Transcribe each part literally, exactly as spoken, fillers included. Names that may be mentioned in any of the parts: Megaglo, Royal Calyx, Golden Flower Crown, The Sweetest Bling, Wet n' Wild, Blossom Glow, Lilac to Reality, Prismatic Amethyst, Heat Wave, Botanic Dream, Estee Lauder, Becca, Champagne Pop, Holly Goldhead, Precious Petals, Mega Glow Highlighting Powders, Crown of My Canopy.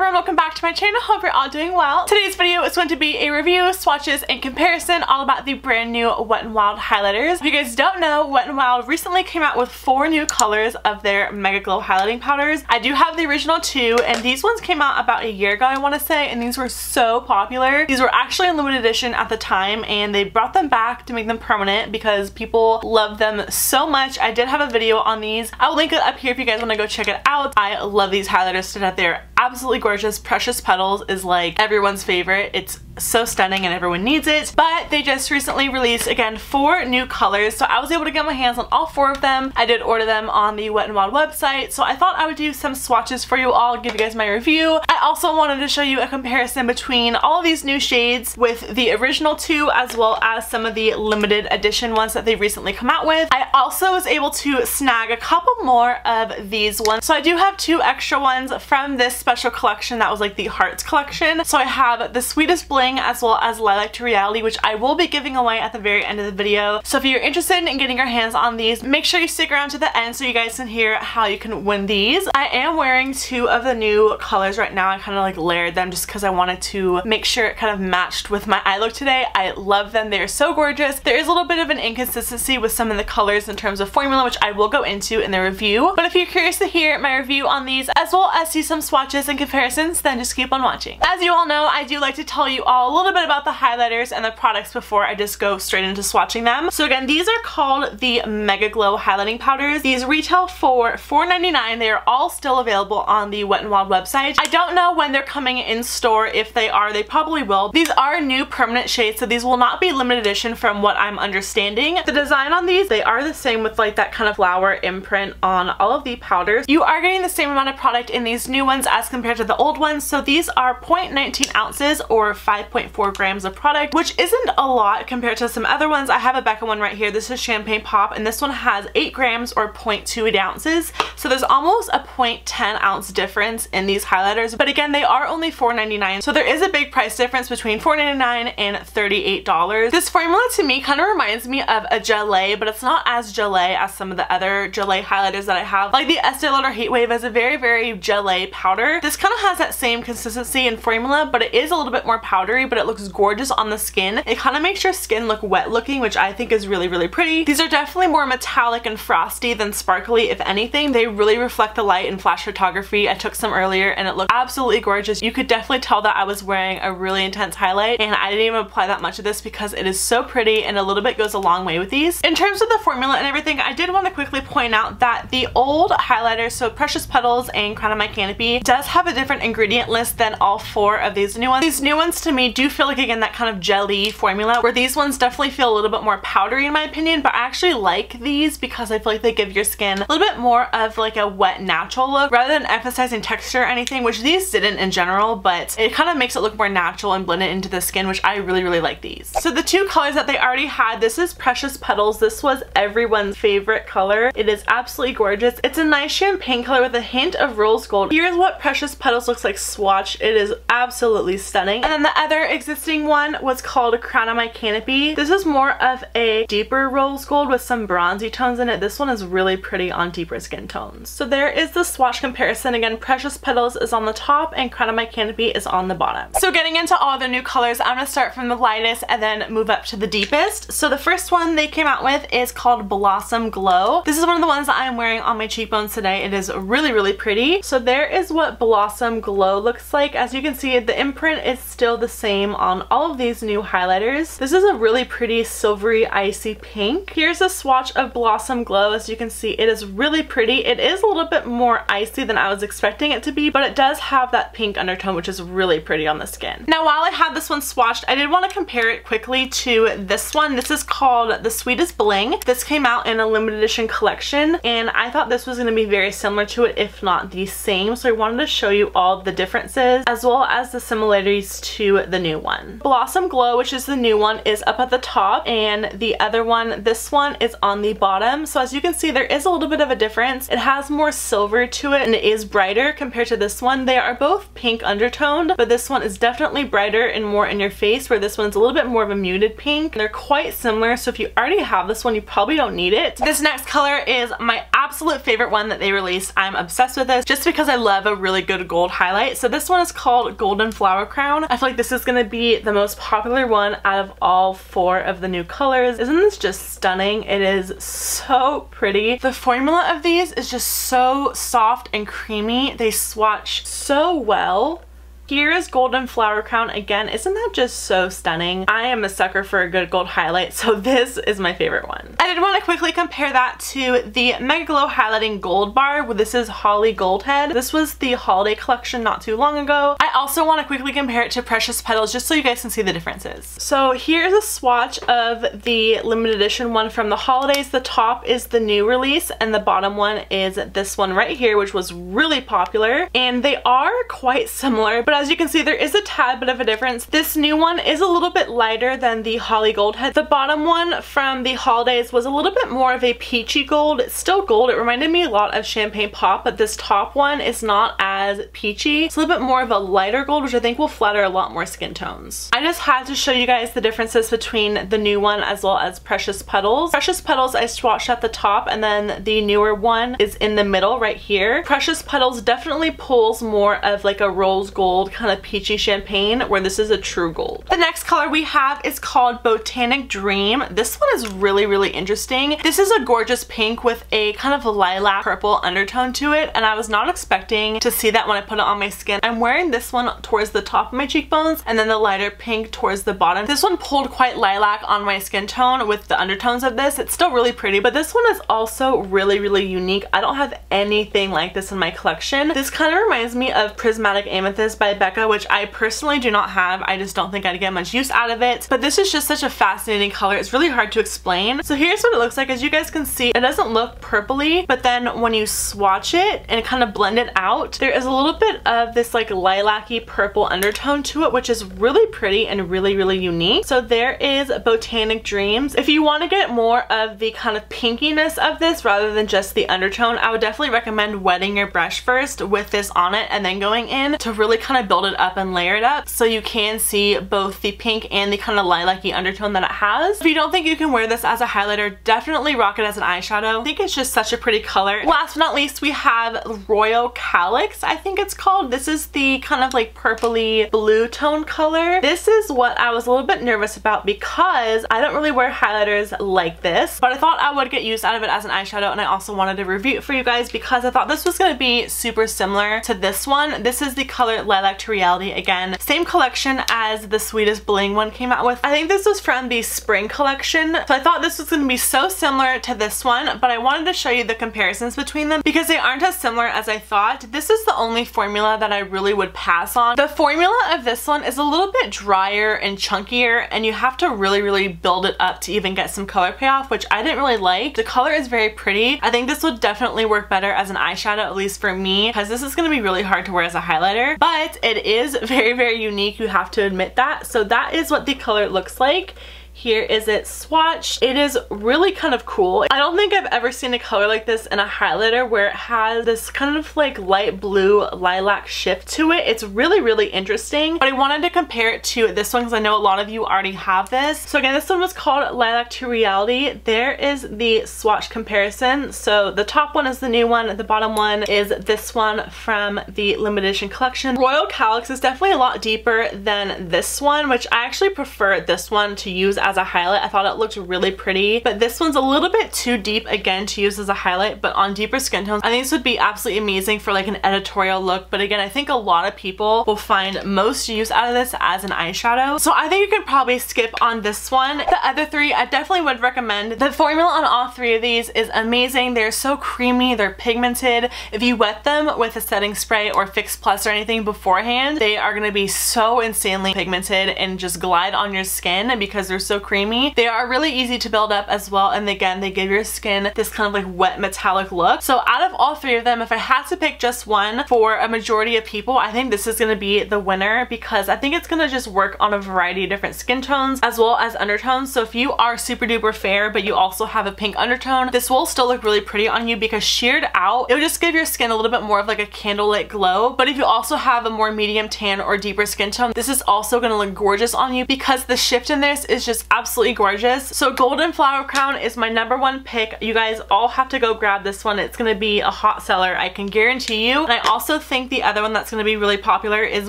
everyone, welcome back to my channel. Hope you're all doing well. Today's video is going to be a review, swatches, and comparison all about the brand new Wet n' Wild highlighters. If you guys don't know, Wet n' Wild recently came out with four new colors of their Mega Glow highlighting powders. I do have the original two, and these ones came out about a year ago, I want to say, and these were so popular. These were actually in limited edition at the time, and they brought them back to make them permanent because people love them so much. I did have a video on these. I will link it up here if you guys want to go check it out. I love these highlighters to death. They're absolutely gorgeous. Precious Petals is like everyone's favorite. It's so stunning and everyone needs it. But they just recently released, again, four new colors, so I was able to get my hands on all four of them. I did order them on the Wet n' Wild website, so I thought I would do some swatches for you all, give you guys my review. I also wanted to show you a comparison between all these new shades with the original two, as well as some of the limited edition ones that they recently come out with. I also was able to snag a couple more of these ones, so I do have two extra ones from this special collection that was like the Hearts collection. So I have The Sweetest Bling, as well as Lilac to Reality, which I will be giving away at the very end of the video. So if you're interested in getting your hands on these, make sure you stick around to the end so you guys can hear how you can win these. I am wearing two of the new colors right now. I kind of like layered them just because I wanted to make sure it kind of matched with my eye look today. I love them. They are so gorgeous. There is a little bit of an inconsistency with some of the colors in terms of formula, which I will go into in the review. But if you're curious to hear my review on these, as well as see some swatches and comparisons, then just keep on watching. As you all know, I do like to tell you all a little bit about the highlighters and the products before I just go straight into swatching them. So again, these are called the Mega Glow Highlighting Powders. These retail for four ninety-nine. They are all still available on the Wet n' Wild website. I don't know when they're coming in store. If they are, they probably will. These are new permanent shades, so these will not be limited edition from what I'm understanding. The design on these, they are the same with like that kind of flower imprint on all of the powders. You are getting the same amount of product in these new ones as compared to the old ones. So these are zero point one nine ounces or five point four grams of product, which isn't a lot compared to some other ones. I have a Becca one right here. This is Champagne Pop, and this one has eight grams or zero point two eight ounces. So there's almost a zero point one zero ounce difference in these highlighters. But again, they are only four ninety-nine. So there is a big price difference between four ninety-nine and thirty-eight dollars. This formula to me kind of reminds me of a gelée, but it's not as gelée as some of the other gelée highlighters that I have. Like the Estee Lauder Heat Wave is a very, very gelée powder. This kind of has that same consistency and formula, but it is a little bit more powdery, but it looks gorgeous on the skin. It kind of makes your skin look wet looking, which I think is really, really pretty. These are definitely more metallic and frosty than sparkly, if anything. They really reflect the light in flash photography. I took some earlier and it looked absolutely gorgeous. You could definitely tell that I was wearing a really intense highlight, and I didn't even apply that much of this because it is so pretty, and a little bit goes a long way with these. In terms of the formula and everything, I did want to quickly point out that the old highlighters, so Precious Petals and Crown of My Canopy, does have a different ingredient list than all four of these new ones. These new ones to me do feel like, again, that kind of jelly formula, where these ones definitely feel a little bit more powdery in my opinion, but I actually like these because I feel like they give your skin a little bit more of like a wet natural look rather than emphasizing texture or anything, which these didn't in general, but it kind of makes it look more natural and blend it into the skin, which I really, really like these. So the two colors that they already had, this is Precious Petals. This was everyone's favorite color. It is absolutely gorgeous. It's a nice champagne color with a hint of rose gold. Here's what Precious Petals looks like swatch. It is absolutely stunning. And then the other existing one was called Crown of My Canopy. This is more of a deeper rose gold with some bronzy tones in it. This one is really pretty on deeper skin tones. So there is the swatch comparison. Again, Precious Petals is on the top and Crown of My Canopy is on the bottom. So getting into all the new colors, I'm gonna start from the lightest and then move up to the deepest. So the first one they came out with is called Blossom Glow. This is one of the ones that I'm wearing on my cheekbones today. It is really, really pretty. So there is what Blossom Glow looks like. As you can see, the imprint is still the same on all of these new highlighters. This is a really pretty silvery icy pink. Here's a swatch of Blossom Glow. As you can see, it is really pretty. It is a little bit more icy than I was expecting it to be, but it does have that pink undertone, which is really pretty on the skin. Now, while I had this one swatched, I did want to compare it quickly to this one. This is called The Sweetest Bling. This came out in a limited edition collection, and I thought this was going to be very similar to it, if not the same, so I wanted to show you all the differences as well as the similarities to to the new one. Blossom Glow, which is the new one, is up at the top, and the other one, this one, is on the bottom. So as you can see, there is a little bit of a difference. It has more silver to it and it is brighter compared to this one. They are both pink undertoned, but this one is definitely brighter and more in your face, where this one's a little bit more of a muted pink. They're quite similar, so if you already have this one, you probably don't need it. This next color is my absolute favorite one that they released. I'm obsessed with this just because I love a really good gold highlight. So this one is called Golden Flower Crown. I feel like this is going to be the most popular one out of all four of the new colors. Isn't this just stunning? It is so pretty. The formula of these is just so soft and creamy. They swatch so well. Here is Golden Flower Crown again. Isn't that just so stunning? I am a sucker for a good gold highlight, so this is my favorite one. I did want to quickly compare that to the Mega Glow Highlighting Gold Bar. This is Holly Goldhead. This was the holiday collection not too long ago. I also want to quickly compare it to Precious Petals just so you guys can see the differences. So here's a swatch of the limited edition one from the holidays. The top is the new release and the bottom one is this one right here, which was really popular. And they are quite similar, but as you can see, there is a tad bit of a difference. This new one is a little bit lighter than the Holly Goldhead. The bottom one from the holidays was a little bit more of a peachy gold. It's still gold. It reminded me a lot of Champagne Pop, but this top one is not as peachy. It's a little bit more of a lighter gold, which I think will flatter a lot more skin tones. I just had to show you guys the differences between the new one as well as Precious Petals. Precious Petals I swatched at the top, and then the newer one is in the middle right here. Precious Petals definitely pulls more of like a rose gold, kind of peachy champagne, where this is a true gold. The next color we have is called Botanic Dream. This one is really really interesting. This is a gorgeous pink with a kind of lilac purple undertone to it, and I was not expecting to see that when I put it on my skin. I'm wearing this one towards the top of my cheekbones and then the lighter pink towards the bottom. This one pulled quite lilac on my skin tone with the undertones of this. It's still really pretty, but this one is also really really unique. I don't have anything like this in my collection. This kind of reminds me of Prismatic Amethyst by Becca, which I personally do not have. I just don't think I'd get much use out of it, but this is just such a fascinating color. It's really hard to explain. So here's what it looks like. As you guys can see, it doesn't look purpley, but then when you swatch it and kind of blend it out, there is a little bit of this like lilac-y purple undertone to it, which is really pretty and really really unique. So there is Botanic Dreams. If you want to get more of the kind of pinkiness of this rather than just the undertone, I would definitely recommend wetting your brush first with this on it and then going in to really kind of kind of build it up and layer it up so you can see both the pink and the kind of lilac-y undertone that it has. If you don't think you can wear this as a highlighter, definitely rock it as an eyeshadow. I think it's just such a pretty color. Last but not least, we have Royal Calyx, I think it's called. This is the kind of like purpley blue tone color. This is what I was a little bit nervous about because I don't really wear highlighters like this, but I thought I would get use out of it as an eyeshadow, and I also wanted to review it for you guys because I thought this was going to be super similar to this one. This is the color Lilac to Reality again. Same collection as the Sweetest Bling one came out with. I think this was from the spring collection, so I thought this was going to be so similar to this one, but I wanted to show you the comparisons between them because they aren't as similar as I thought. This is the only formula that I really would pass on. The formula of this one is a little bit drier and chunkier, and you have to really really build it up to even get some color payoff, which I didn't really like. The color is very pretty. I think this would definitely work better as an eyeshadow, at least for me, because this is going to be really hard to wear as a highlighter, but it is very very unique, you have to admit that. So that is what the color looks like. Here is it swatched. It is really kind of cool. I don't think I've ever seen a color like this in a highlighter where it has this kind of like light blue lilac shift to it. It's really really interesting, but I wanted to compare it to this one because I know a lot of you already have this. So again, this one was called Lilac to Reality. There is the swatch comparison. So the top one is the new one, the bottom one is this one from the limited edition collection. Royal Calyx is definitely a lot deeper than this one, which I actually prefer this one to use as As a highlight. I thought it looked really pretty, but this one's a little bit too deep again to use as a highlight, but on deeper skin tones I think this would be absolutely amazing for like an editorial look. But again, I think a lot of people will find most use out of this as an eyeshadow, so I think you could probably skip on this one. The other three I definitely would recommend. The formula on all three of these is amazing. They're so creamy, they're pigmented. If you wet them with a setting spray or Fix Plus or anything beforehand, they are going to be so insanely pigmented and just glide on your skin because they're so creamy. They are really easy to build up as well, and again they give your skin this kind of like wet metallic look. So out of all three of them, if I had to pick just one for a majority of people, I think this is going to be the winner because I think it's going to just work on a variety of different skin tones as well as undertones. So if you are super duper fair but you also have a pink undertone, this will still look really pretty on you because sheared out it will just give your skin a little bit more of like a candlelit glow. But if you also have a more medium tan or deeper skin tone, this is also going to look gorgeous on you because the shift in this is just just absolutely gorgeous. So Golden Flower Crown is my number one pick. You guys all have to go grab this one. It's gonna be a hot seller, I can guarantee you. And I also think the other one that's gonna be really popular is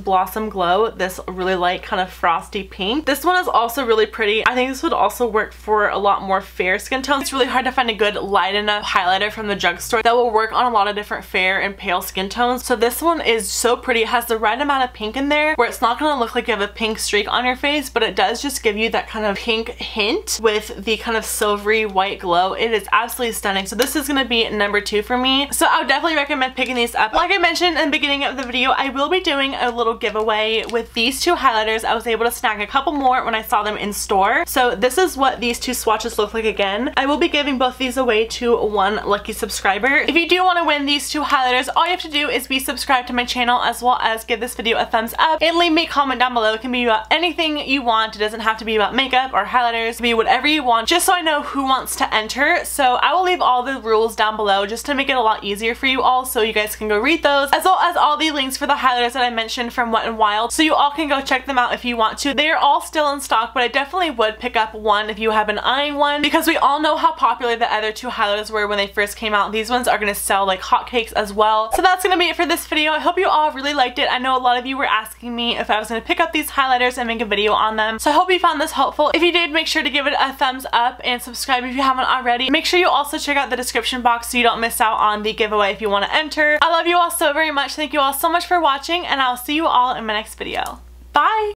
Blossom Glow, this really light kind of frosty pink. This one is also really pretty. I think this would also work for a lot more fair skin tones. It's really hard to find a good light enough highlighter from the drugstore that will work on a lot of different fair and pale skin tones. So this one is so pretty. It has the right amount of pink in there where it's not gonna look like you have a pink streak on your face, but it does just give you that kind of pink hint with the kind of silvery white glow. It is absolutely stunning. So this is gonna be number two for me. So I would definitely recommend picking these up. Like I mentioned in the beginning of the video, I will be doing a little giveaway with these two highlighters. I was able to snag a couple more when I saw them in store. So this is what these two swatches look like again. I will be giving both these away to one lucky subscriber. If you do want to win these two highlighters, all you have to do is be subscribed to my channel as well as give this video a thumbs up and leave me a comment down below. It can be about anything you want. It doesn't have to be about makeup or highlighters. It can be whatever you want, just so I know who wants to enter. So I will leave all the rules down below just to make it a lot easier for you all, so you guys can go read those, as well as all the links for the highlighters that I mentioned from Wet n' Wild, so you all can go check them out if you want to. They're all still in stock, but I definitely would pick up one if you have been eyeing one, because we all know how popular the other two highlighters were when they first came out. These ones are going to sell like hotcakes as well. So that's going to be it for this video. I hope you all really liked it. I know a lot of you were asking me if I was going to pick up these highlighters and make a video on them. So I hope you found this helpful. If you did, make sure to give it a thumbs up and subscribe if you haven't already. Make sure you also check out the description box so you don't miss out on the giveaway if you want to enter. I love you all so very much. Thank you all so much for watching, and I'll see you all in my next video. Bye!